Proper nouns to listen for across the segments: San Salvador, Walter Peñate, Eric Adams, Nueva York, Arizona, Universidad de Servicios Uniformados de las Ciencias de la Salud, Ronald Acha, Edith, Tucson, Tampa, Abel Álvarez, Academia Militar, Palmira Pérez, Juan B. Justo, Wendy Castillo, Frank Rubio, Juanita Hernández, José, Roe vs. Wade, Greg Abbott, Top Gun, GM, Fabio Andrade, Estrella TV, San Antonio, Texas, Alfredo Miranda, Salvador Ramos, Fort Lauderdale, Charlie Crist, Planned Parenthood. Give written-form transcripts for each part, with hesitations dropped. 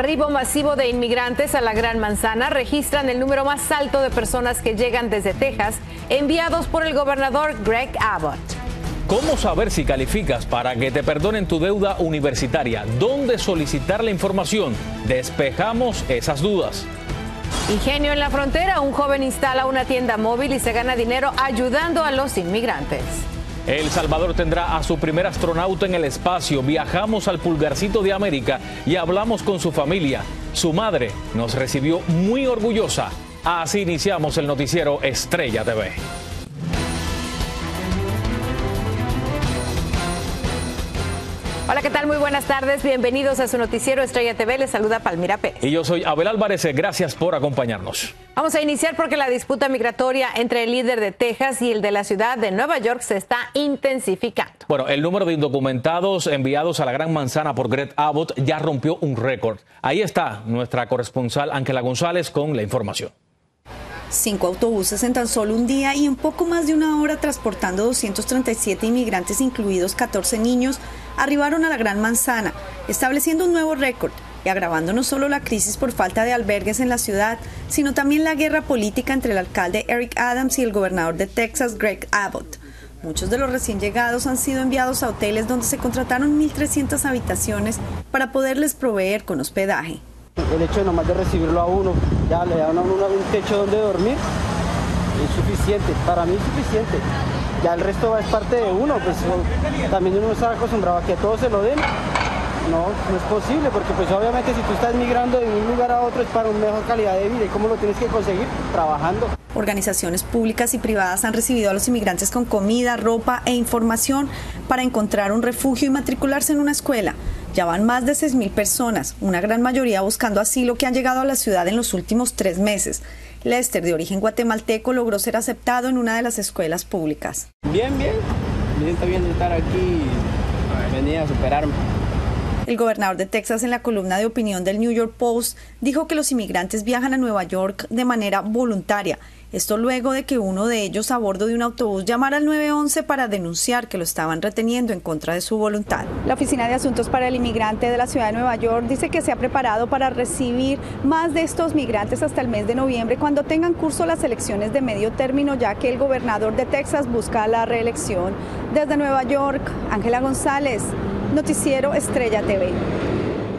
Arribo masivo de inmigrantes a la Gran Manzana registran el número más alto de personas que llegan desde Texas, enviados por el gobernador Greg Abbott. ¿Cómo saber si calificas para que te perdonen tu deuda universitaria? ¿Dónde solicitar la información? Despejamos esas dudas. Ingenio en la frontera, un joven instala una tienda móvil y se gana dinero ayudando a los inmigrantes. El Salvador tendrá a su primer astronauta en el espacio. Viajamos al pulgarcito de América y hablamos con su familia. Su madre nos recibió muy orgullosa. Así iniciamos el noticiero Estrella TV. Hola, ¿qué tal? Muy buenas tardes. Bienvenidos a su noticiero Estrella TV. Les saluda Palmira Pérez. Y yo soy Abel Álvarez. Gracias por acompañarnos. Vamos a iniciar porque la disputa migratoria entre el líder de Texas y el de la ciudad de Nueva York se está intensificando. Bueno, el número de indocumentados enviados a la Gran Manzana por Greg Abbott ya rompió un récord. Ahí está nuestra corresponsal Ángela González con la información. 5 autobuses en tan solo un día y en poco más de una hora transportando 237 inmigrantes, incluidos 14 niños, arribaron a la Gran Manzana, estableciendo un nuevo récord y agravando no solo la crisis por falta de albergues en la ciudad, sino también la guerra política entre el alcalde Eric Adams y el gobernador de Texas, Greg Abbott. Muchos de los recién llegados han sido enviados a hoteles donde se contrataron 1.300 habitaciones para poderles proveer con hospedaje. El hecho de nomás de recibirlo a uno, ya le dan a uno un techo donde dormir, es suficiente, para mí es suficiente. Ya el resto es parte de uno, pues también uno está acostumbrado a que a todos se lo den. No, no es posible, porque pues obviamente si tú estás migrando de un lugar a otro es para una mejor calidad de vida. ¿Y cómo lo tienes que conseguir? Trabajando. Organizaciones públicas y privadas han recibido a los inmigrantes con comida, ropa e información para encontrar un refugio y matricularse en una escuela. Ya van más de 6.000 personas, una gran mayoría buscando asilo, que han llegado a la ciudad en los últimos 3 meses. Lester, de origen guatemalteco, logró ser aceptado en una de las escuelas públicas. Bien, bien. Me siento bien de estar aquí. Venía a superarme. El gobernador de Texas, en la columna de opinión del New York Post, dijo que los inmigrantes viajan a Nueva York de manera voluntaria. Esto luego de que uno de ellos, a bordo de un autobús, llamara al 911 para denunciar que lo estaban reteniendo en contra de su voluntad. La Oficina de Asuntos para el Inmigrante de la Ciudad de Nueva York dice que se ha preparado para recibir más de estos migrantes hasta el mes de noviembre, cuando tengan curso las elecciones de medio término, ya que el gobernador de Texas busca la reelección. Desde Nueva York, Ángela González, Noticiero Estrella TV.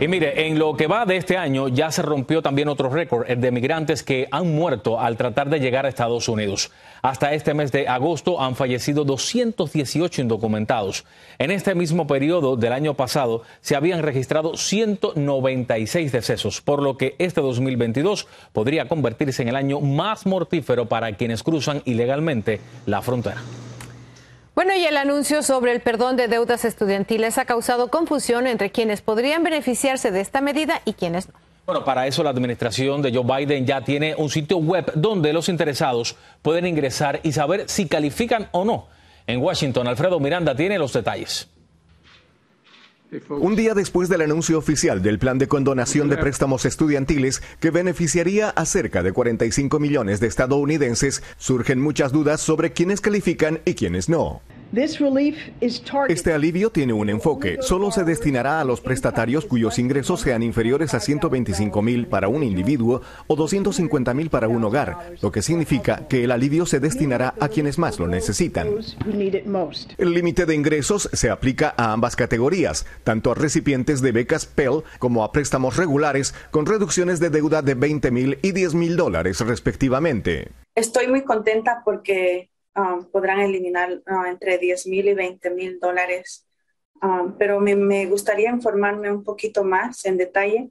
Y mire, en lo que va de este año ya se rompió también otro récord, el de migrantes que han muerto al tratar de llegar a Estados Unidos. Hasta este mes de agosto han fallecido 218 indocumentados. En este mismo periodo del año pasado se habían registrado 196 decesos, por lo que este 2022 podría convertirse en el año más mortífero para quienes cruzan ilegalmente la frontera. Bueno, y el anuncio sobre el perdón de deudas estudiantiles ha causado confusión entre quienes podrían beneficiarse de esta medida y quienes no. Bueno, para eso la administración de Joe Biden ya tiene un sitio web donde los interesados pueden ingresar y saber si califican o no. En Washington, Alfredo Miranda tiene los detalles. Un día después del anuncio oficial del plan de condonación de préstamos estudiantiles, que beneficiaría a cerca de 45 millones de estadounidenses, surgen muchas dudas sobre quiénes califican y quiénes no. Este alivio tiene un enfoque. Solo se destinará a los prestatarios cuyos ingresos sean inferiores a 125.000 para un individuo o 250.000 para un hogar, lo que significa que el alivio se destinará a quienes más lo necesitan. El límite de ingresos se aplica a ambas categorías, tanto a recipientes de becas Pell como a préstamos regulares, con reducciones de deuda de $20.000 y $10.000 respectivamente. Estoy muy contenta porque podrán eliminar entre $10.000 y $20.000, pero me gustaría informarme un poquito más en detalle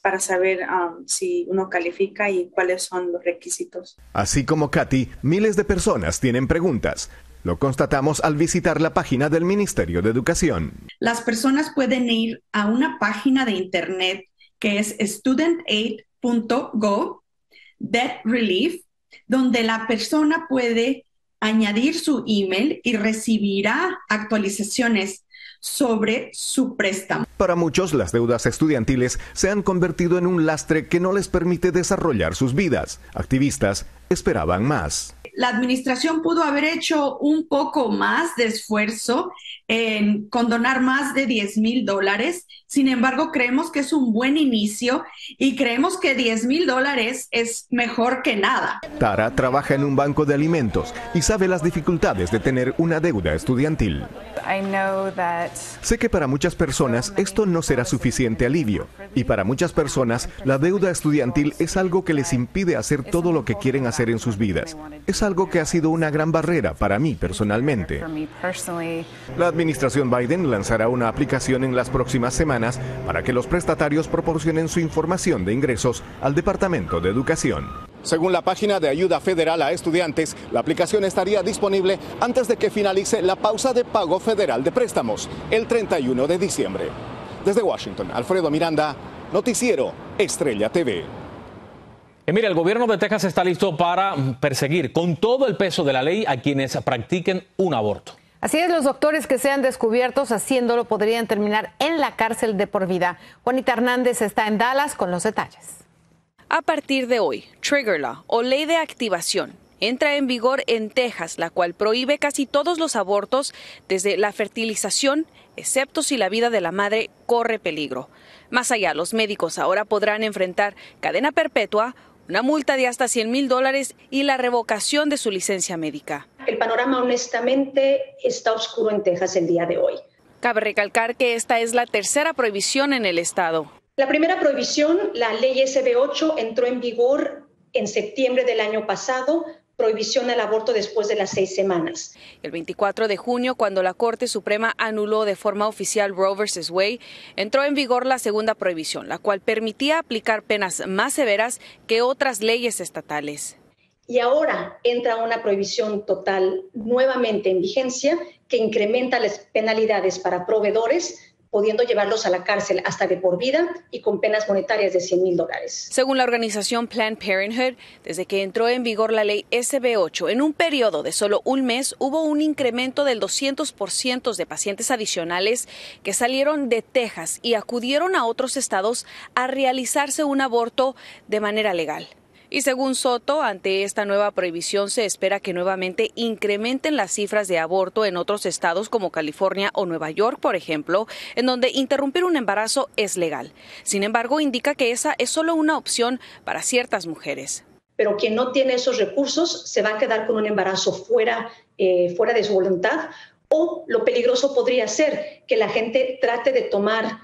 para saber si uno califica y cuáles son los requisitos. Así como Katy, miles de personas tienen preguntas. Lo constatamos al visitar la página del Ministerio de Educación. Las personas pueden ir a una página de internet que es studentaid.gov/debtrelief, donde la persona puede añadir su email y recibirá actualizaciones sobre su préstamo. Para muchos, las deudas estudiantiles se han convertido en un lastre que no les permite desarrollar sus vidas. Activistas esperaban más. la administración pudo haber hecho un poco más de esfuerzo en condonar más de $10,000. Sin embargo, creemos que es un buen inicio y creemos que $10,000 es mejor que nada. Tara trabaja en un banco de alimentos y sabe las dificultades de tener una deuda estudiantil. Sé que para muchas personas esto no será suficiente alivio, y para muchas personas la deuda estudiantil es algo que les impide hacer todo lo que quieren hacer en sus vidas. Es algo que ha sido una gran barrera para mí personalmente. La administración Biden lanzará una aplicación en las próximas semanas para que los prestatarios proporcionen su información de ingresos al Departamento de Educación. Según la página de ayuda federal a estudiantes, la aplicación estaría disponible antes de que finalice la pausa de pago federal de préstamos, el 31 de diciembre. Desde Washington, Alfredo Miranda, Noticiero Estrella TV. Mira, el gobierno de Texas está listo para perseguir con todo el peso de la ley a quienes practiquen un aborto. Así es, los doctores que sean descubiertos haciéndolo podrían terminar en la cárcel de por vida. Juanita Hernández está en Dallas con los detalles. A partir de hoy, Trigger Law, o ley de activación, entra en vigor en Texas, la cual prohíbe casi todos los abortos desde la fertilización, excepto si la vida de la madre corre peligro. Más allá, los médicos ahora podrán enfrentar cadena perpetua, una multa de hasta $100,000 y la revocación de su licencia médica. El panorama honestamente está oscuro en Texas el día de hoy. Cabe recalcar que esta es la tercera prohibición en el estado. La primera prohibición, la ley SB8, entró en vigor en septiembre del año pasado, prohibición al aborto después de las 6 semanas. El 24 de junio, cuando la Corte Suprema anuló de forma oficial Roe vs. Wade, entró en vigor la segunda prohibición, la cual permitía aplicar penas más severas que otras leyes estatales. Y ahora entra una prohibición total nuevamente en vigencia que incrementa las penalidades para proveedores, pudiendo llevarlos a la cárcel hasta de por vida y con penas monetarias de $100,000. Según la organización Planned Parenthood, desde que entró en vigor la ley SB8, en un periodo de solo un mes hubo un incremento del 200% de pacientes adicionales que salieron de Texas y acudieron a otros estados a realizarse un aborto de manera legal. Y según Soto, ante esta nueva prohibición se espera que nuevamente incrementen las cifras de aborto en otros estados como California o Nueva York, por ejemplo, en donde interrumpir un embarazo es legal. Sin embargo, indica que esa es solo una opción para ciertas mujeres. Pero quien no tiene esos recursos se va a quedar con un embarazo fuera de su voluntad, o lo peligroso podría ser que la gente trate de tomar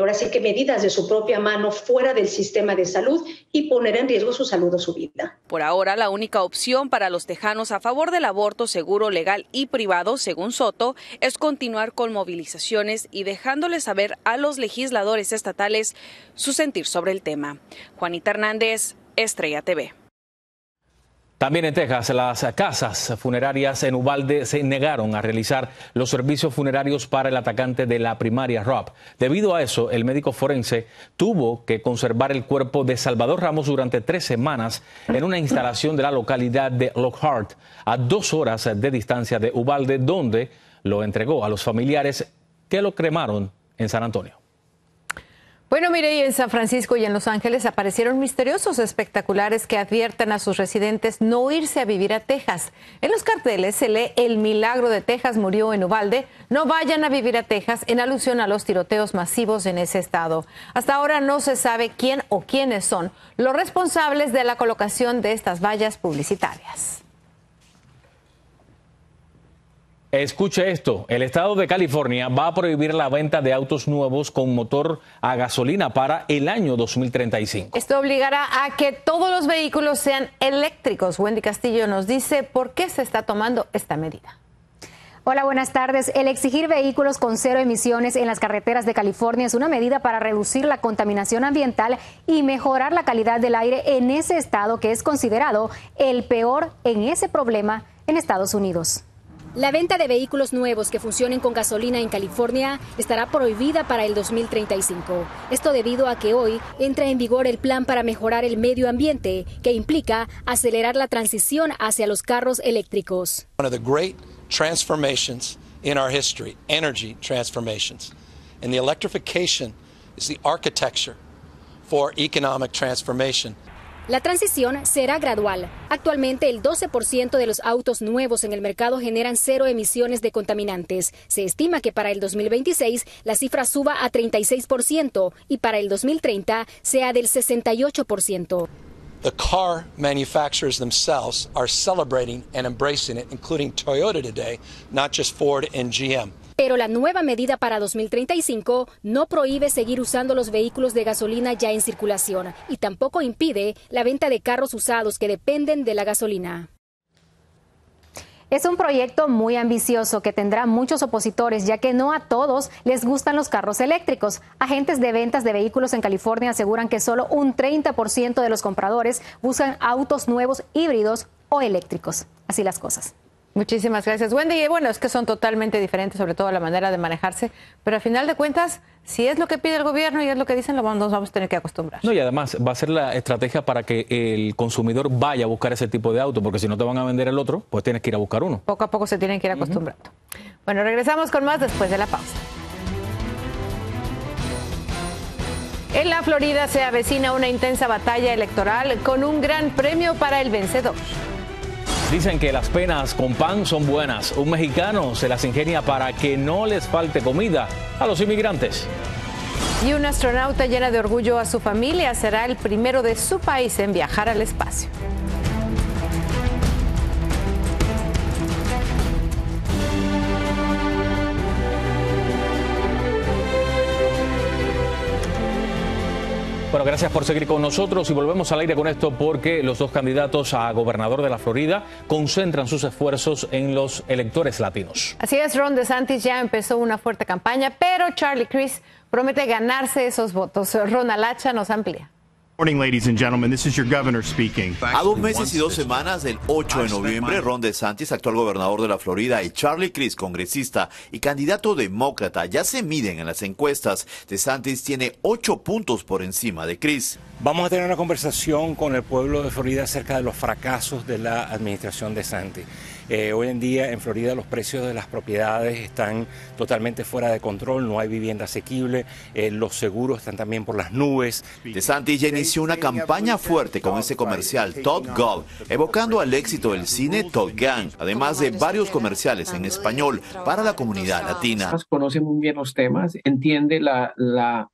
ahora sí que medidas de su propia mano fuera del sistema de salud y poner en riesgo su salud o su vida. Por ahora, la única opción para los tejanos a favor del aborto seguro, legal y privado, según Soto, es continuar con movilizaciones y dejándoles saber a los legisladores estatales su sentir sobre el tema. Juanita Hernández, Estrella TV. También en Texas, las casas funerarias en Uvalde se negaron a realizar los servicios funerarios para el atacante de la primaria, Rob. Debido a eso, el médico forense tuvo que conservar el cuerpo de Salvador Ramos durante 3 semanas en una instalación de la localidad de Lockhart, a 2 horas de distancia de Uvalde, donde lo entregó a los familiares que lo cremaron en San Antonio. Bueno, mire, y en San Francisco y en Los Ángeles aparecieron misteriosos espectaculares que advierten a sus residentes no irse a vivir a Texas. En los carteles se lee: "El milagro de Texas murió en Uvalde, no vayan a vivir a Texas", en alusión a los tiroteos masivos en ese estado. Hasta ahora no se sabe quién o quiénes son los responsables de la colocación de estas vallas publicitarias. Escuche esto, el estado de California va a prohibir la venta de autos nuevos con motor a gasolina para el año 2035. Esto obligará a que todos los vehículos sean eléctricos. Wendy Castillo nos dice por qué se está tomando esta medida. Hola, buenas tardes. El exigir vehículos con 0 emisiones en las carreteras de California es una medida para reducir la contaminación ambiental y mejorar la calidad del aire en ese estado que es considerado el peor en ese problema en Estados Unidos. La venta de vehículos nuevos que funcionen con gasolina en California estará prohibida para el 2035. Esto debido a que hoy entra en vigor el plan para mejorar el medio ambiente, que implica acelerar la transición hacia los carros eléctricos. One of the great transformations in our history, energy transformations, and the electrification is the architecture for economic transformation. La transición será gradual. Actualmente el 12% de los autos nuevos en el mercado generan cero emisiones de contaminantes. Se estima que para el 2026 la cifra suba a 36% y para el 2030 sea del 68%. The car manufacturers themselves are celebrating and embracing it, including Toyota today, not just Ford and GM. Pero la nueva medida para 2035 no prohíbe seguir usando los vehículos de gasolina ya en circulación y tampoco impide la venta de carros usados que dependen de la gasolina. Es un proyecto muy ambicioso que tendrá muchos opositores, ya que no a todos les gustan los carros eléctricos. Agentes de ventas de vehículos en California aseguran que solo un 30% de los compradores buscan autos nuevos híbridos o eléctricos. Así las cosas. Muchísimas gracias, Wendy. Y bueno, es que son totalmente diferentes, sobre todo la manera de manejarse, pero al final de cuentas, si es lo que pide el gobierno y es lo que dicen, nos vamos a tener que acostumbrar. No, y además va a ser la estrategia para que el consumidor vaya a buscar ese tipo de auto, porque si no te van a vender el otro, pues tienes que ir a buscar uno. Poco a poco se tienen que ir acostumbrando. Bueno, regresamos con más después de la pausa. En la Florida se avecina una intensa batalla electoral con un gran premio para el vencedor. Dicen que las penas con pan son buenas. Un mexicano se las ingenia para que no les falte comida a los inmigrantes. Y un astronauta llena de orgullo a su familia será el primero de su país en viajar al espacio. Bueno, gracias por seguir con nosotros y volvemos al aire con esto porque los dos candidatos a gobernador de la Florida concentran sus esfuerzos en los electores latinos. Así es, Ron DeSantis ya empezó una fuerte campaña, pero Charlie Crist promete ganarse esos votos. Ronald Acha nos amplía. Good morning, ladies and gentlemen. This is your governor speaking. A 2 meses y 2 semanas del 8 de noviembre, Ron DeSantis, actual gobernador de la Florida, y Charlie Crist, congresista y candidato demócrata, ya se miden en las encuestas. DeSantis tiene 8 puntos por encima de Crist. Vamos a tener una conversación con el pueblo de Florida acerca de los fracasos de la administración DeSantis. Hoy en día en Florida los precios de las propiedades están totalmente fuera de control, no hay vivienda asequible, los seguros están también por las nubes. DeSantis ya inició una campaña fuerte con ese comercial Top Gun, evocando al éxito del cine Top Gun, además de varios comerciales en español para la comunidad latina. Conoce muy bien los temas, entiende la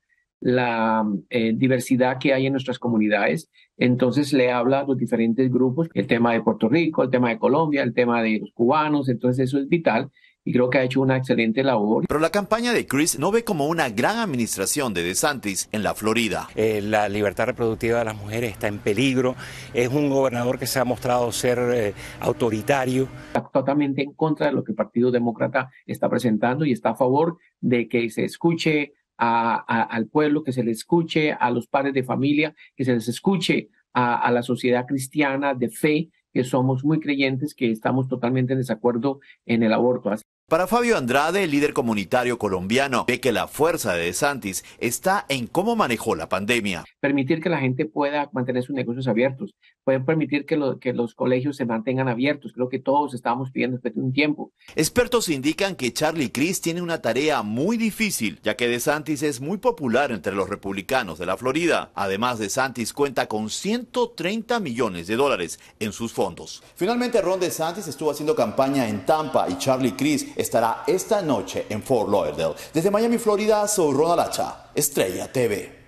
diversidad que hay en nuestras comunidades. Entonces le habla a los diferentes grupos, el tema de Puerto Rico, el tema de Colombia, el tema de los cubanos, entonces eso es vital. Y creo que ha hecho una excelente labor. Pero la campaña de Crist no ve como una gran administración de DeSantis en la Florida. La libertad reproductiva de las mujeres está en peligro. Es un gobernador que se ha mostrado ser autoritario. Está totalmente en contra de lo que el Partido Demócrata está presentando y está a favor de que se escuche al pueblo, que se le escuche a los padres de familia, que se les escuche a la sociedad cristiana de fe, que somos muy creyentes, que estamos totalmente en desacuerdo en el aborto. Para Fabio Andrade, el líder comunitario colombiano, ve que la fuerza de DeSantis está en cómo manejó la pandemia. Permitir que la gente pueda mantener sus negocios abiertos, pueden permitir que los colegios se mantengan abiertos. Creo que todos estábamos pidiendo después de un tiempo. Expertos indican que Charlie Crist tiene una tarea muy difícil, ya que DeSantis es muy popular entre los republicanos de la Florida. Además, DeSantis cuenta con $130 millones en sus fondos. Finalmente, Ron DeSantis estuvo haciendo campaña en Tampa y Charlie Crist estará esta noche en Fort Lauderdale. Desde Miami, Florida, soy Ronald Acha, Estrella TV.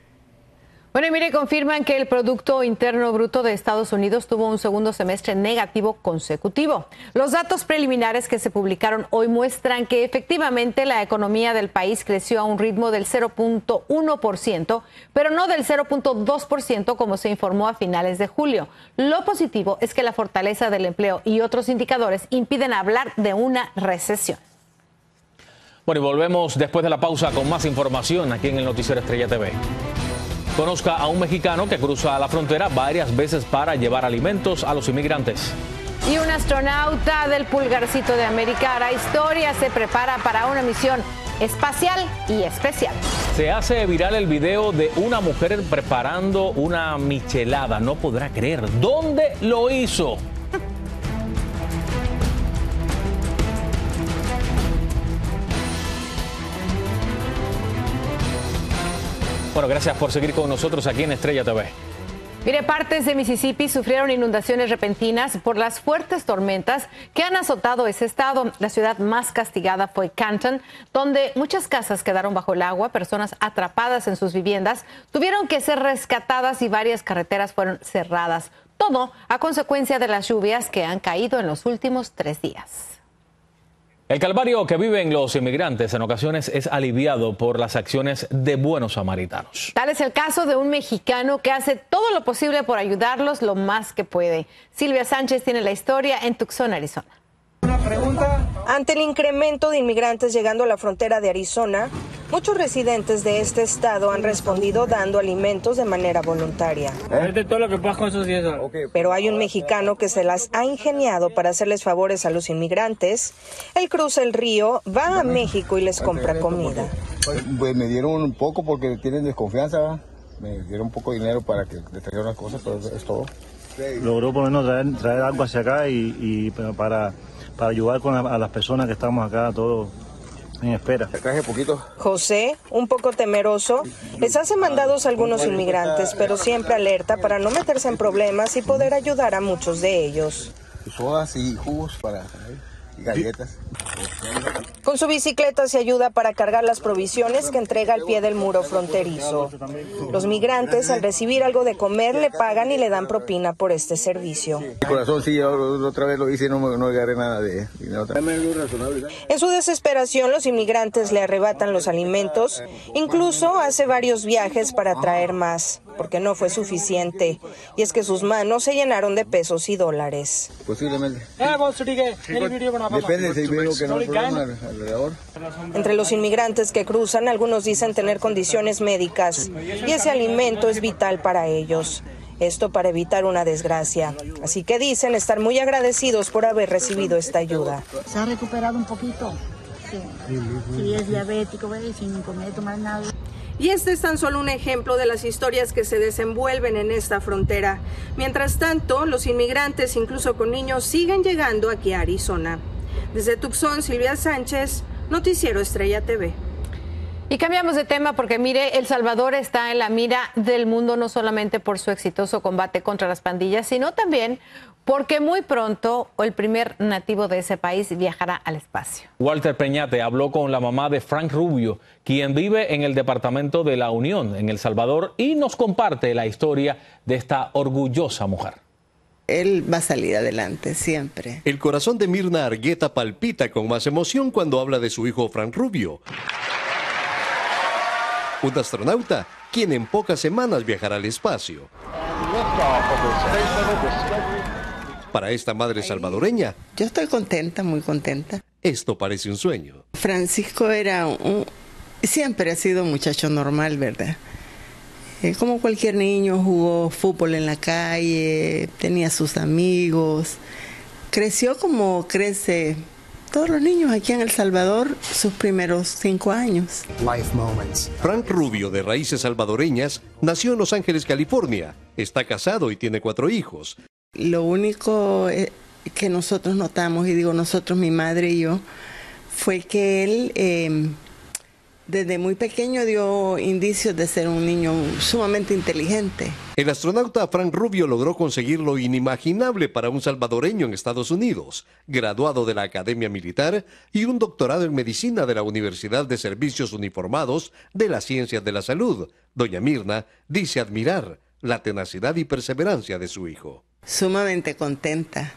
Bueno, y mire, confirman que el Producto Interno Bruto de Estados Unidos tuvo un segundo semestre negativo consecutivo. Los datos preliminares que se publicaron hoy muestran que efectivamente la economía del país creció a un ritmo del 0.1%, pero no del 0.2% como se informó a finales de julio. Lo positivo es que la fortaleza del empleo y otros indicadores impiden hablar de una recesión. Bueno, y volvemos después de la pausa con más información aquí en el noticiero Estrella TV. Conozca a un mexicano que cruza la frontera varias veces para llevar alimentos a los inmigrantes. Y un astronauta del pulgarcito de América hará historia, se prepara para una misión espacial y especial. Se hace viral el video de una mujer preparando una michelada. No podrá creer dónde lo hizo. Bueno, gracias por seguir con nosotros aquí en Estrella TV. Mire, partes de Mississippi sufrieron inundaciones repentinas por las fuertes tormentas que han azotado ese estado. La ciudad más castigada fue Canton, donde muchas casas quedaron bajo el agua, personas atrapadas en sus viviendas tuvieron que ser rescatadas y varias carreteras fueron cerradas. Todo a consecuencia de las lluvias que han caído en los últimos 3 días. El calvario que viven los inmigrantes en ocasiones es aliviado por las acciones de buenos samaritanos. Tal es el caso de un mexicano que hace todo lo posible por ayudarlos lo más que puede. Silvia Sánchez tiene la historia en Tucson, Arizona. Una pregunta. Ante el incremento de inmigrantes llegando a la frontera de Arizona, muchos residentes de este estado han respondido dando alimentos de manera voluntaria. Pero hay un mexicano que se las ha ingeniado para hacerles favores a los inmigrantes. Él cruza el río, va a México y les compra comida. Pues me dieron un poco porque tienen desconfianza. Me dieron un poco de dinero para que les traigan las cosas, pero es todo. Logró por lo menos traer algo hacia acá y para ayudar a las personas que estamos acá todos. Espera. José, un poco temeroso, les hace mandados a algunos inmigrantes, pero siempre alerta para no meterse en problemas y poder ayudar a muchos de ellos. Sodas y jugos para galletas. Con su bicicleta se ayuda para cargar las provisiones que entrega al pie del muro fronterizo. Los migrantes, al recibir algo de comer, le pagan y le dan propina por este servicio. El corazón sí, otra vez lo hice y no agarré nada de dinero. En su desesperación, los inmigrantes le arrebatan los alimentos. Incluso hace varios viajes para traer más, porque no fue suficiente. Y es que sus manos se llenaron de pesos y dólares. Posiblemente. Depende si veo que no hay problema alrededor. Entre los inmigrantes que cruzan, algunos dicen tener condiciones médicas y ese alimento es vital para ellos. Esto para evitar una desgracia. Así que dicen estar muy agradecidos por haber recibido esta ayuda. Se ha recuperado un poquito. Sí, es diabético, sin comer, tomar nada. Y este es tan solo un ejemplo de las historias que se desenvuelven en esta frontera. Mientras tanto, los inmigrantes, incluso con niños, siguen llegando aquí a Arizona. Desde Tucson, Silvia Sánchez, Noticiero Estrella TV. Y cambiamos de tema porque, mire, El Salvador está en la mira del mundo no solamente por su exitoso combate contra las pandillas, sino también porque muy pronto el primer nativo de ese país viajará al espacio. Walter Peñate habló con la mamá de Frank Rubio, quien vive en el Departamento de la Unión, en El Salvador, y nos comparte la historia de esta orgullosa mujer. Él va a salir adelante siempre. El corazón de Mirna Argueta palpita con más emoción cuando habla de su hijo Frank Rubio. Un astronauta quien en pocas semanas viajará al espacio. Para esta madre salvadoreña, yo estoy contenta, muy contenta. Esto parece un sueño. Francisco era siempre ha sido un muchacho normal, ¿verdad? Como cualquier niño, jugó fútbol en la calle, tenía sus amigos. Creció como crece todos los niños aquí en El Salvador sus primeros 5 años. Life moments. Frank Rubio, de raíces salvadoreñas, nació en Los Ángeles, California. Está casado y tiene 4 hijos. Lo único que nosotros notamos, y digo nosotros, mi madre y yo, fue que él desde muy pequeño dio indicios de ser un niño sumamente inteligente. El astronauta Frank Rubio logró conseguir lo inimaginable para un salvadoreño en Estados Unidos, graduado de la Academia Militar y un doctorado en Medicina de la Universidad de Servicios Uniformados de las Ciencias de la Salud. Doña Mirna dice admirar la tenacidad y perseverancia de su hijo. Sumamente contenta,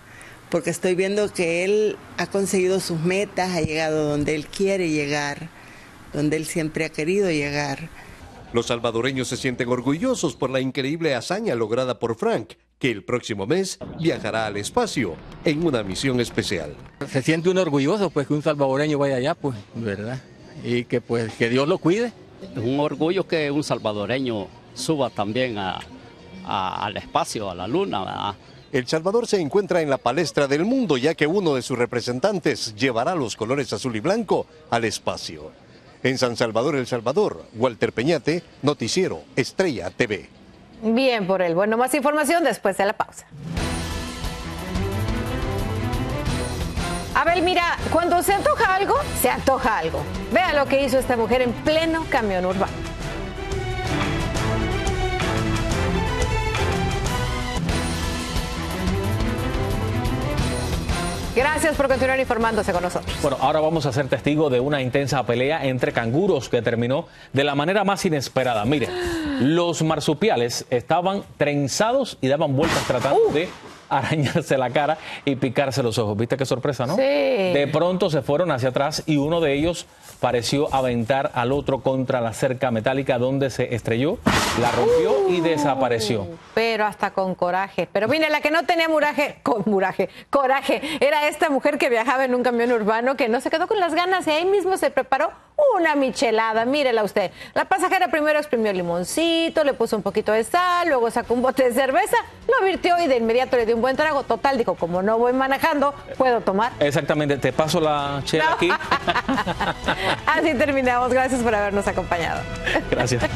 porque estoy viendo que él ha conseguido sus metas, ha llegado donde él quiere llegar, donde él siempre ha querido llegar. Los salvadoreños se sienten orgullosos por la increíble hazaña lograda por Frank, que el próximo mes viajará al espacio en una misión especial. Se siente uno orgulloso, pues, que un salvadoreño vaya allá, pues, ¿verdad? Y que, pues, que Dios lo cuide. Es un orgullo que un salvadoreño suba también al espacio, a la luna, ¿verdad? El Salvador se encuentra en la palestra del mundo, ya que uno de sus representantes llevará los colores azul y blanco al espacio. En San Salvador, El Salvador, Walter Peñate, Noticiero Estrella TV. Bien por él. Bueno, más información después de la pausa. Abel, mira, cuando se antoja algo. Vea lo que hizo esta mujer en pleno camión urbano. Gracias por continuar informándose con nosotros. Bueno, ahora vamos a ser testigos de una intensa pelea entre canguros que terminó de la manera más inesperada. Mire, los marsupiales estaban trenzados y daban vueltas tratando de arañarse la cara y picarse los ojos. ¿Viste qué sorpresa, no? Sí. De pronto se fueron hacia atrás y uno de ellos pareció aventar al otro contra la cerca metálica donde se estrelló, la rompió y desapareció. Pero hasta con coraje. Pero mire, la que no tenía coraje, era esta mujer que viajaba en un camión urbano que no se quedó con las ganas y ahí mismo se preparó una michelada. Mírela usted. La pasajera primero exprimió limoncito, le puso un poquito de sal, luego sacó un bote de cerveza, lo virtió y de inmediato le dio un buen trago. Total, dijo, como no voy manejando, puedo tomar. Exactamente, te paso la chela aquí. Así terminamos. Gracias por habernos acompañado. Gracias.